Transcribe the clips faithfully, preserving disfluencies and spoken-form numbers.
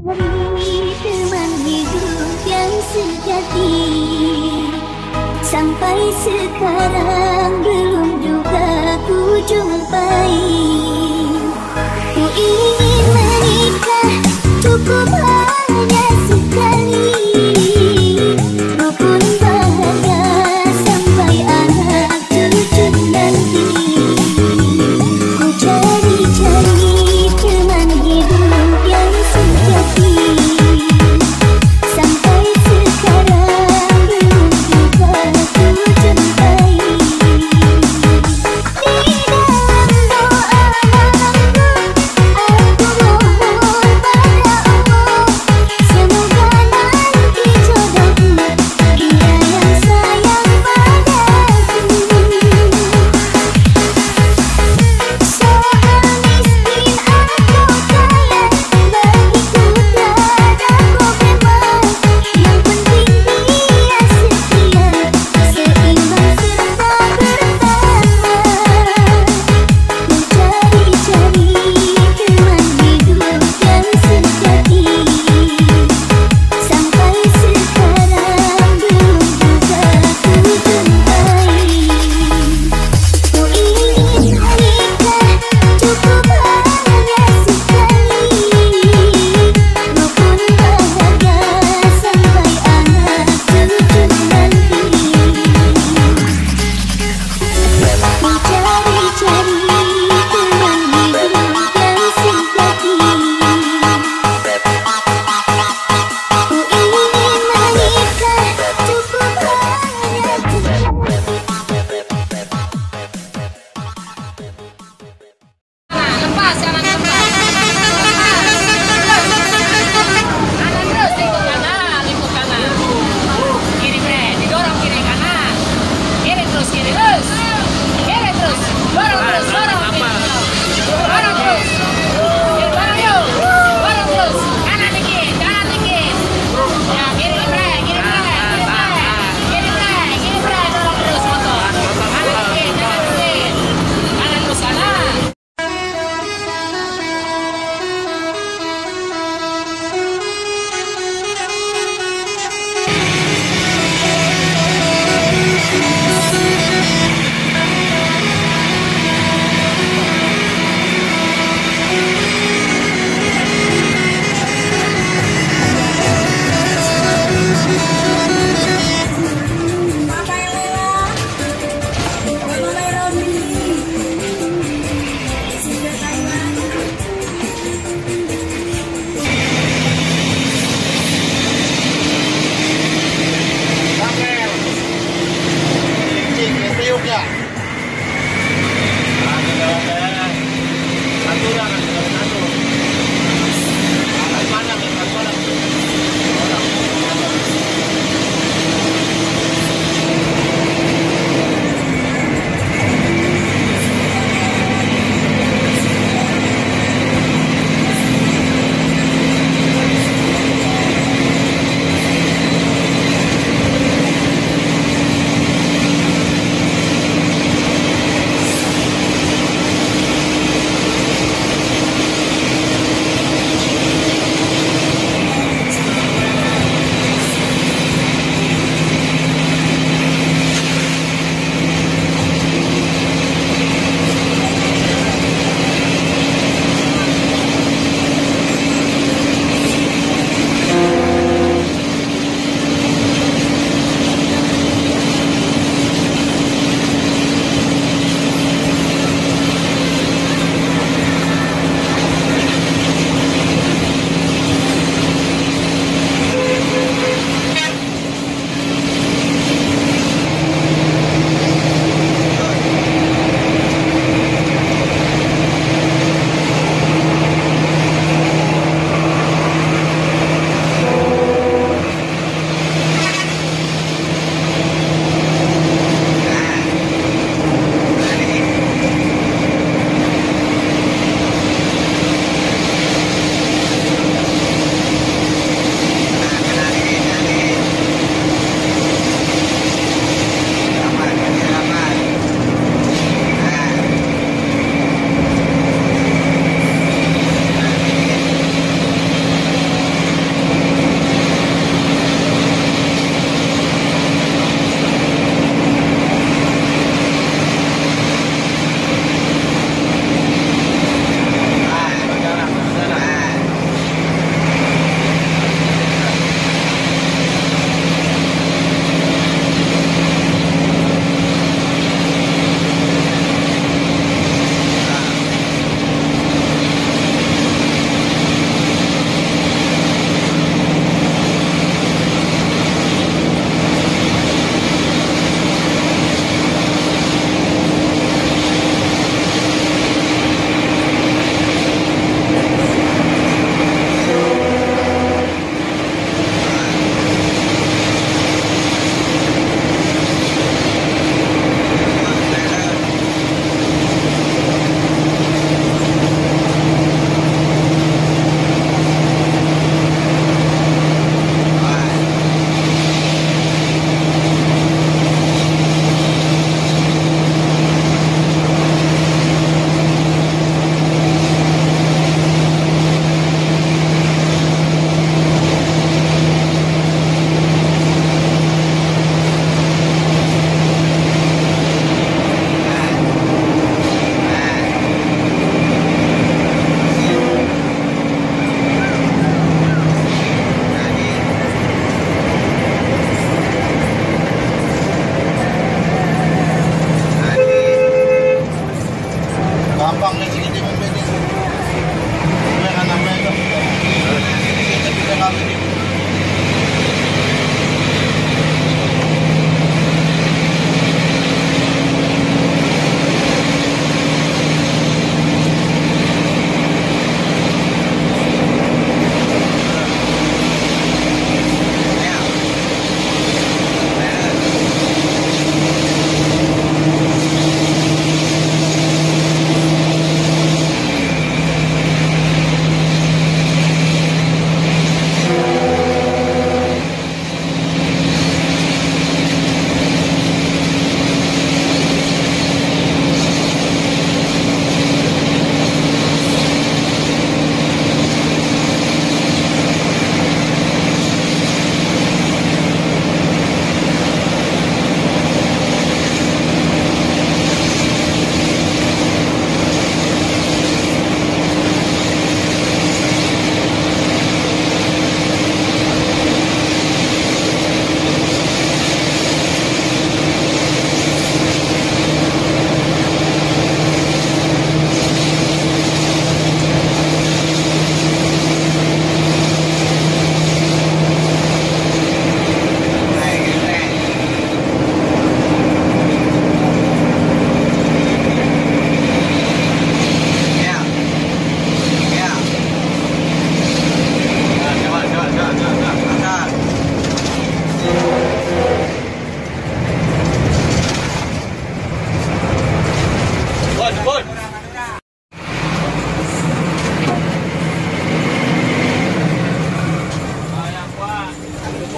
beri teman hidup yang sejati. Sampai sekarang belum juga ku jumpai. Ku ingin menikah cukup hanya sekali. Sampai sekarang belum juga ku jumpai. kali ini.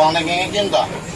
Uang nengekin dah.